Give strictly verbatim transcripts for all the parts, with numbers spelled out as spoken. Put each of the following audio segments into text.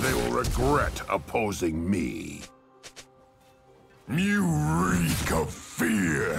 They will regret opposing me. You reek of fear!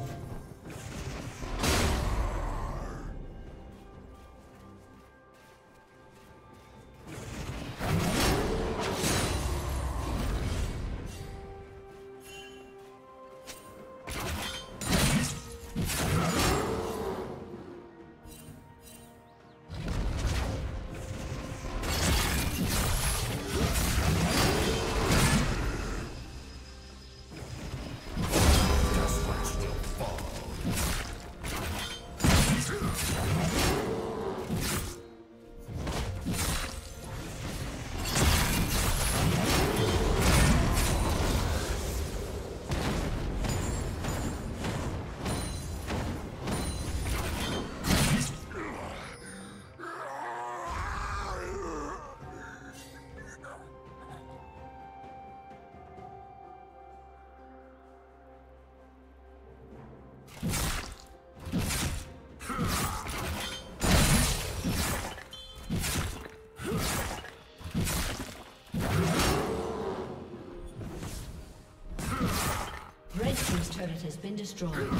Turret has been destroyed.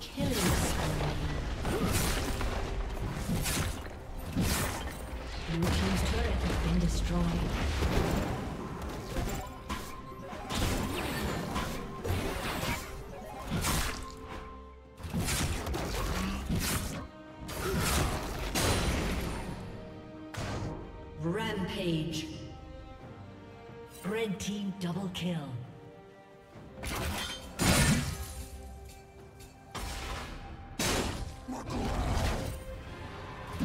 Killing spree. Blue team's turret has been destroyed. The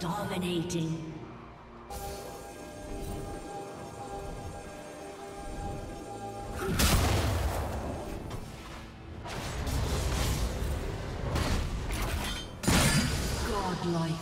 Dominating. Godlike.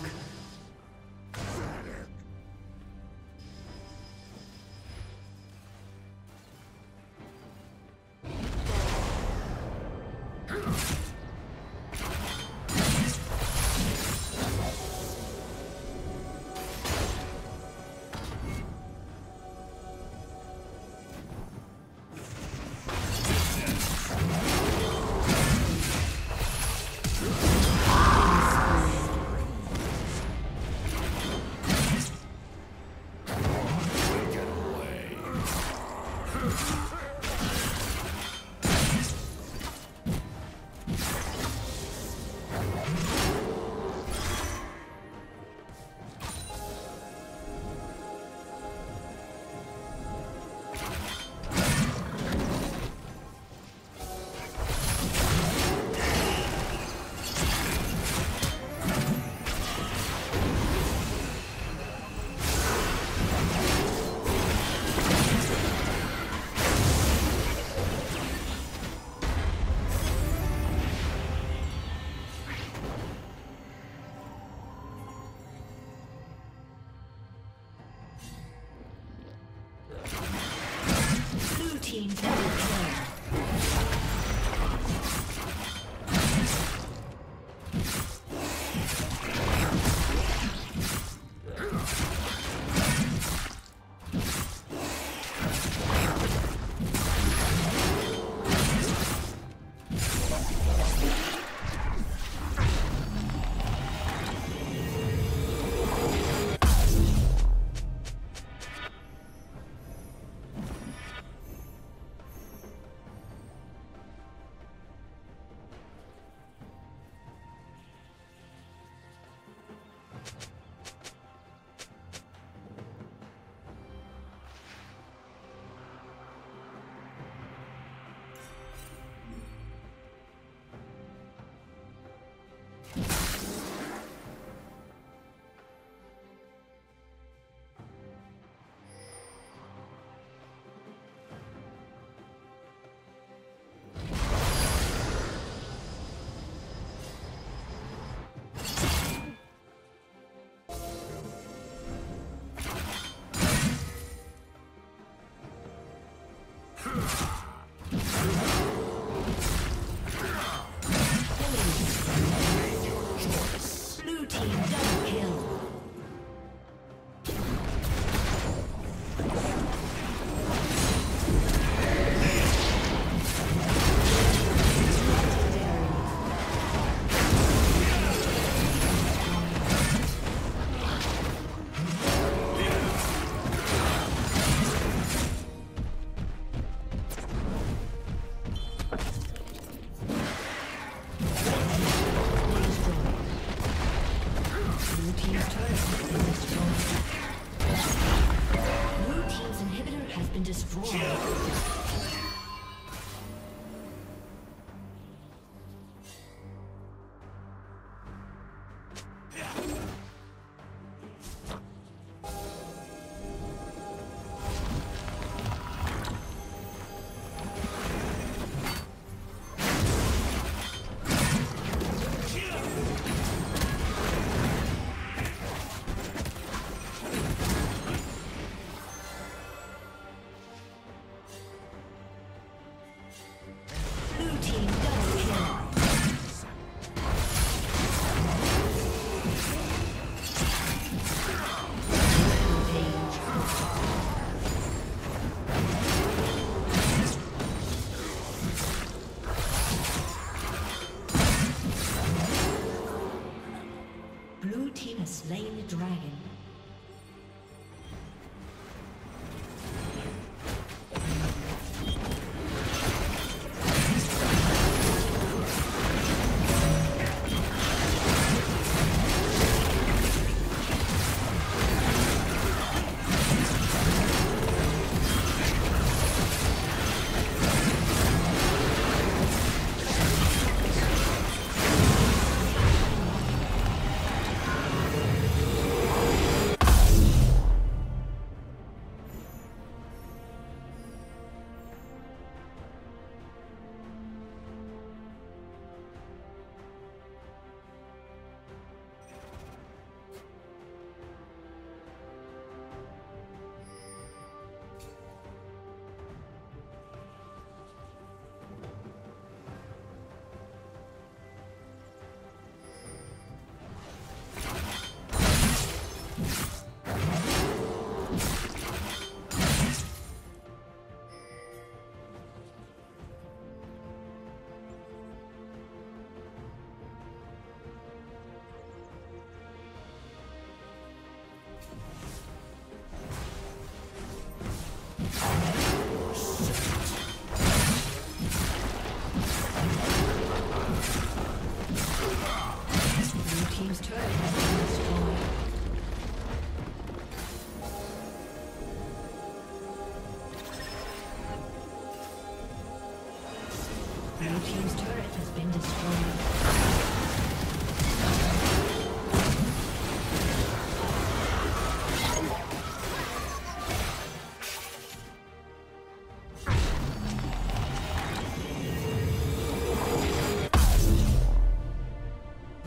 Blue team's turret has been destroyed.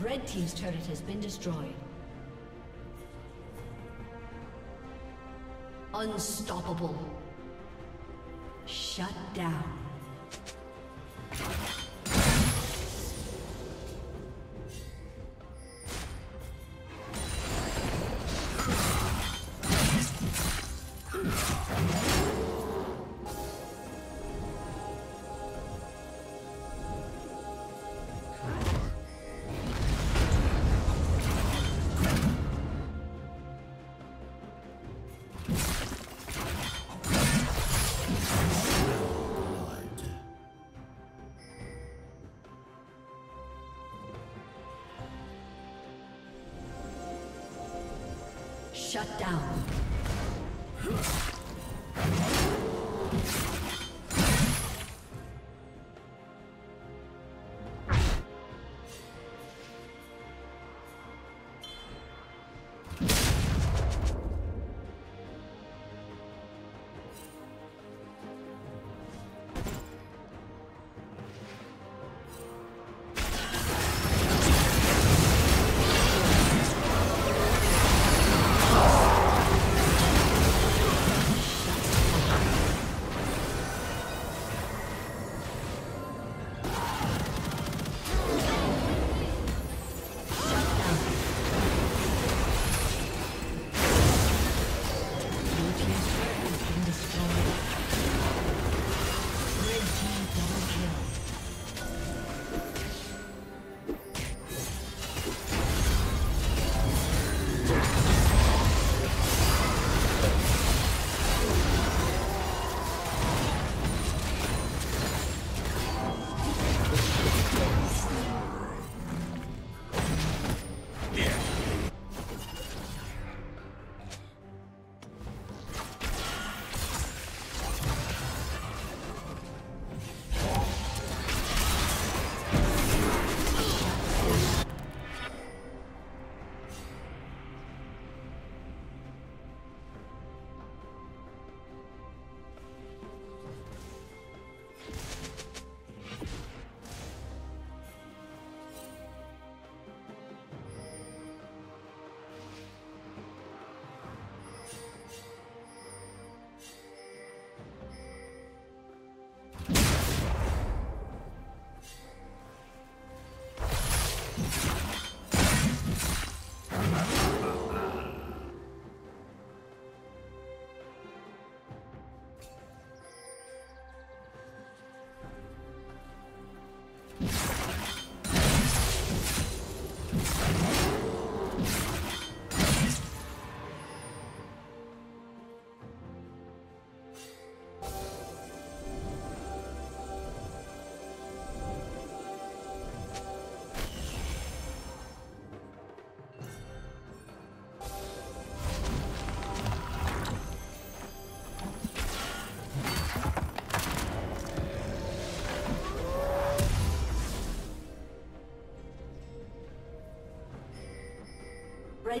Red team's turret has been destroyed. Unstoppable. Shut down. Shut down. The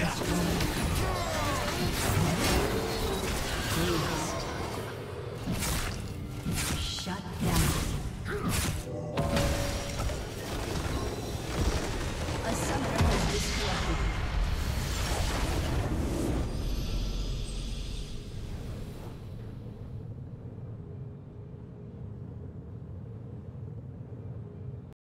Let's go.